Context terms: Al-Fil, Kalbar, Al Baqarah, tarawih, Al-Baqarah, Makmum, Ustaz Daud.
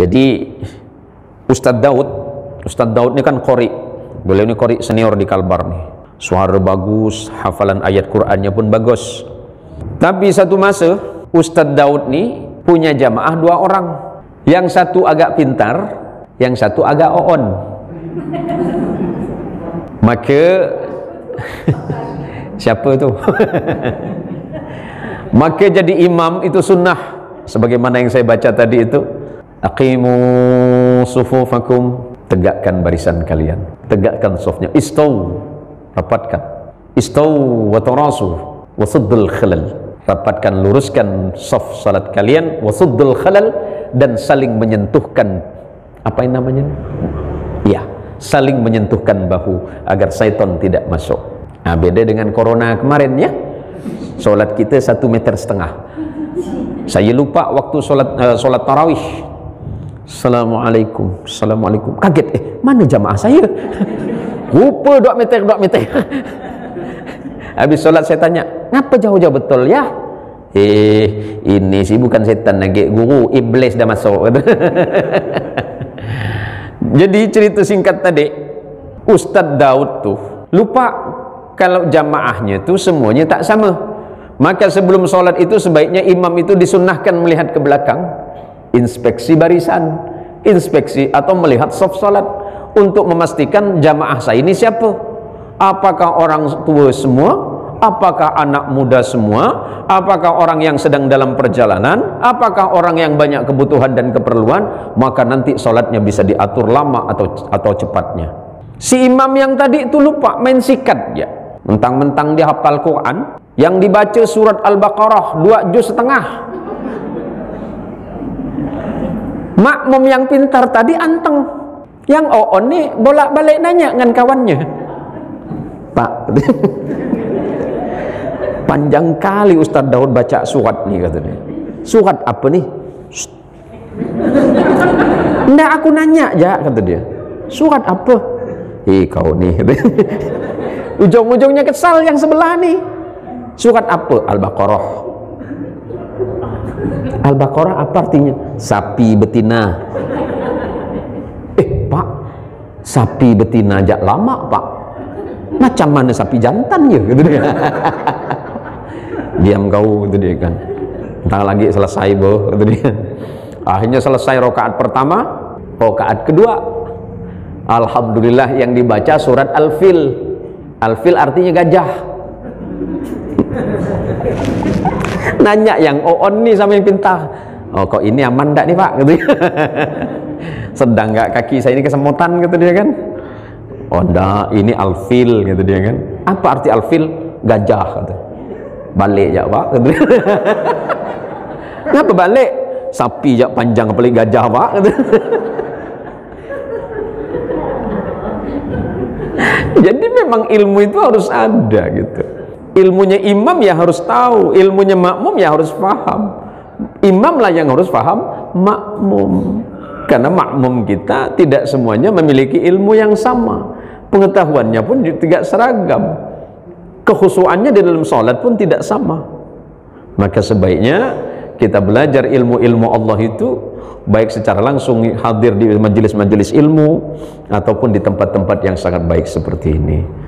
Jadi Ustaz Daud ini kan qori. Beliau ini qori senior di Kalbar nih. Suara bagus, hafalan ayat Qur'annya pun bagus. Tapi satu masa Ustaz Daud nih punya jamaah dua orang. Yang satu agak pintar, yang satu agak oon. Maka siapa tuh? Maka jadi imam itu sunnah, sebagaimana yang saya baca tadi itu, aqimu sufufakum, tegakkan barisan kalian, tegakkan safnya, istaw, rapatkan, istaw wa tarasu wa suddul khalal, rapatkan, luruskan saf salat kalian, wa suddul khalal, dan saling menyentuhkan apa yang namanya? Iya, saling menyentuhkan bahu agar syaitan tidak masuk. Nah, beda dengan corona kemarin ya. Solat kita 1,5 meter. Saya lupa waktu solat tarawih. Assalamualaikum. Kaget, mana jamaah saya? Rupa 2 meter. Habis solat saya tanya, ngapa jauh-jauh betul ya? Ini sih bukan setan lagi, guru, iblis dah masuk. Jadi cerita singkat tadi, Ustaz Daud tuh lupa kalau jamaahnya itu semuanya tak sama. Maka sebelum sholat itu sebaiknya imam itu disunnahkan melihat ke belakang, inspeksi barisan, inspeksi atau melihat saf sholat untuk memastikan jamaah saya ini siapa, apakah orang tua semua, apakah anak muda semua, apakah orang yang sedang dalam perjalanan, apakah orang yang banyak kebutuhan dan keperluan. Maka nanti sholatnya bisa diatur lama atau cepatnya. Si imam yang tadi itu lupa main sikat ya. Mentang-mentang dia hafal Quran, yang dibaca surat Al Baqarah 2,5 juz. Makmum yang pintar tadi anteng, yang oon nih bolak-balik nanya dengan kawannya, Pak, panjang kali Ustaz Daud baca surat nih katanya. Surat apa nih? Nggak, aku nanya aja kata dia. Surat apa? Kau nih. Ujung-ujungnya kesal yang sebelah nih. Surat apa? Al-Baqarah. Al-Baqarah apa artinya? Sapi betina. Pak, sapi betina aja lama, Pak. Macam mana sapi jantan ya? Gitu dia. Diam kau, gitu dia kan. Entar lagi selesai, Bo, gitu dia. Akhirnya selesai rakaat pertama, rakaat kedua. Alhamdulillah yang dibaca surat Al-Fil. Al-Fil artinya gajah. Nanya yang oon nih sama yang pintar, kok ini aman tak nih Pak? Gitu. Sedang nggak, kaki saya ini kesemutan gitu dia kan. Oh nggak, ini Al-Fil gitu dia kan. Apa arti Al-Fil? Gajah gitu. Balik ya Pak gitu. Ngapa balik? Sapi ya panjang, apalagi gajah Pak gitu. Jadi memang ilmu itu harus ada gitu. Ilmunya imam ya harus tahu, ilmunya makmum ya harus paham. Imam lah yang harus paham makmum, karena makmum kita tidak semuanya memiliki ilmu yang sama, pengetahuannya pun tidak seragam, kekhusuannya di dalam sholat pun tidak sama. Maka sebaiknya kita belajar ilmu-ilmu Allah itu baik secara langsung hadir di majelis-majelis ilmu ataupun di tempat-tempat yang sangat baik seperti ini.